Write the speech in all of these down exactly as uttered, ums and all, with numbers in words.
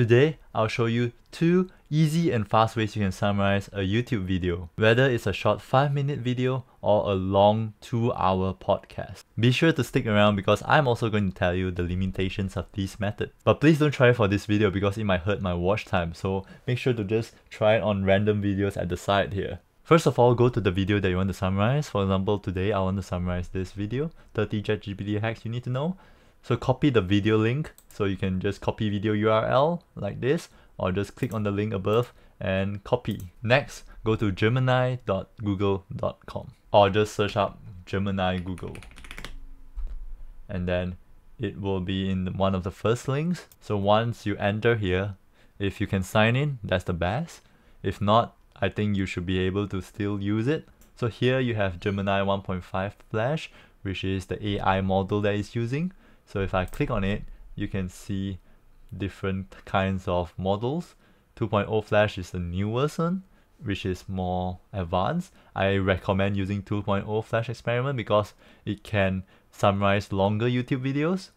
Today, I'll show you two easy and fast ways you can summarize a YouTube video, whether it's a short five minute video or a long two hour podcast. Be sure to stick around because I'm also going to tell you the limitations of this method. But please don't try it for this video because it might hurt my watch time, so make sure to just try it on random videos at the side here. First of all, go to the video that you want to summarize. For example, today I want to summarize this video, thirty ChatGPT hacks you need to know. So copy the video link, so you can just copy video U R L like this, or just click on the link above and copy. Next, go to gemini dot google dot com or just search up Gemini Google, and then it will be in one of the first links. So once you enter here, if you can sign in, that's the best. If not, I think you should be able to still use it. So here you have Gemini one point five Flash, which is the A I model that it's using. So if I click on it, you can see different kinds of models. two point oh Flash is the newest one, which is more advanced. I recommend using two point oh Flash experiment because it can summarize longer YouTube videos.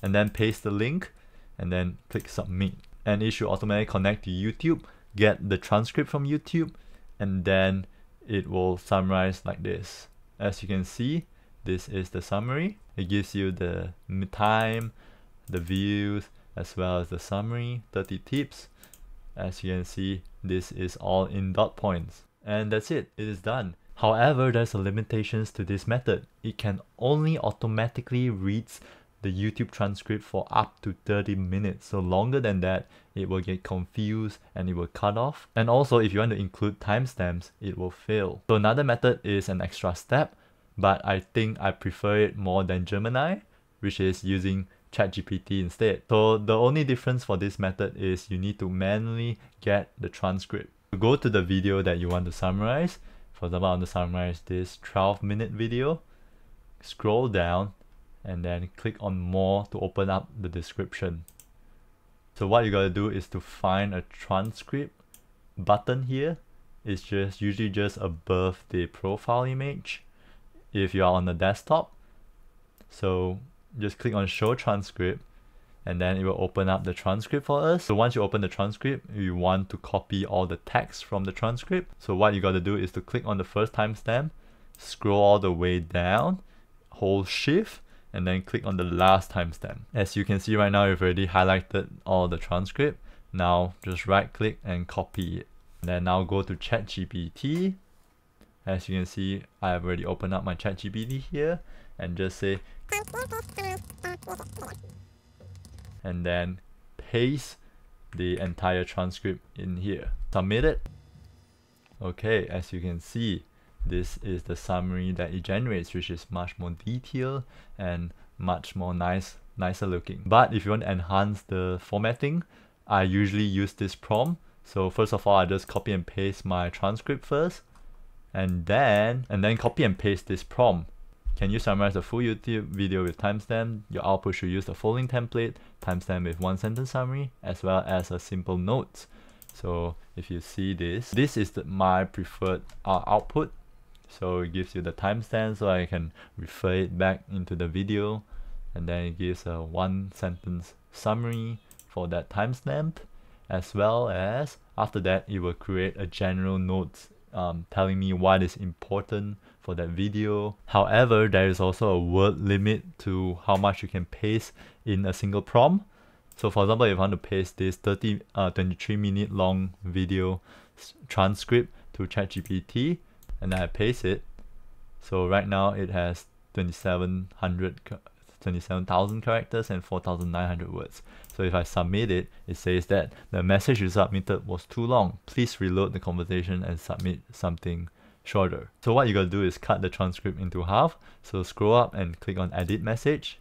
And then paste the link and then click submit. And it should automatically connect to YouTube, get the transcript from YouTube, and then it will summarize like this. As you can see, this is the summary. It gives you the time, the views, as well as the summary, thirty tips. As you can see, this is all in dot points. And that's it, it is done. However, there's a limitations to this method. It can only automatically reads the YouTube transcript for up to thirty minutes. So longer than that, it will get confused and it will cut off. And also, if you want to include timestamps, it will fail. So another method is an extra step, but I think I prefer it more than Gemini, which is using ChatGPT instead. So the only difference for this method is you need to manually get the transcript. Go to the video that you want to summarize. For example, I want to summarize this twelve minute video. Scroll down and then click on more to open up the description. So what you gotta do is to find a transcript button here. It's just usually just above the profile image if you are on the desktop. So just click on show transcript and then it will open up the transcript for us. So once you open the transcript, you want to copy all the text from the transcript. So what you gotta do is to click on the first timestamp, scroll all the way down, hold shift, and then click on the last timestamp. As you can see right now, you've already highlighted all the transcript. Now just right click and copy it. And then now go to ChatGPT. As you can see, I have already opened up my ChatGPT here and just say, and then paste the entire transcript in here. Submit it. Okay, as you can see, this is the summary that it generates, which is much more detailed and much more nice, nicer looking. But if you want to enhance the formatting, I usually use this prompt. So first of all, I just copy and paste my transcript first, and then and then copy and paste this prompt. Can you summarize a full YouTube video with timestamp? Your output should use the following template: timestamp with one sentence summary, as well as a simple note. So if you see this, this is the, my preferred uh, output. So it gives you the timestamp so I can refer it back into the video, and then it gives a one sentence summary for that timestamp, as well as after that it will create a general note um, telling me what is important for that video. However, there is also a word limit to how much you can paste in a single prompt. So for example, if you want to paste this thirty, uh, twenty-three minute long video transcript to ChatGPT, and then I paste it. So right now it has twenty-seven thousand characters and four thousand nine hundred words. So if I submit it, it says that the message you submitted was too long. Please reload the conversation and submit something shorter. So what you gotta do is cut the transcript into half. So scroll up and click on edit message,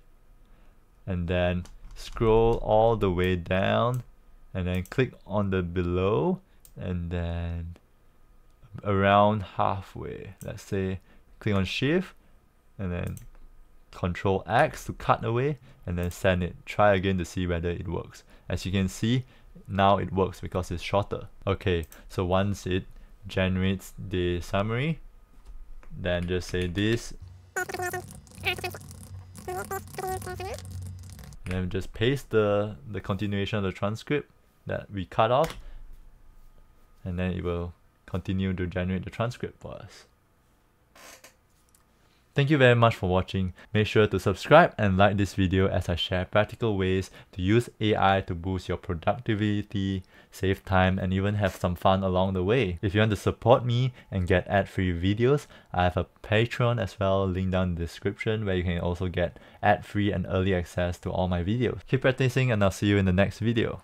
and then scroll all the way down, and then click on the below, and then around halfway, let's say, click on shift and then control X to cut away, and then send it. Try again to see whether it works. As you can see, now it works because it's shorter. Okay, so once it generates the summary, then just say this, Then just paste the, the continuation of the transcript that we cut off, and then it will continue to generate the transcript for us. Thank you very much for watching. Make sure to subscribe and like this video as I share practical ways to use A I to boost your productivity, save time, and even have some fun along the way. If you want to support me and get ad-free videos, I have a Patreon as well, link down in the description, where you can also get ad-free and early access to all my videos. Keep practicing and I'll see you in the next video.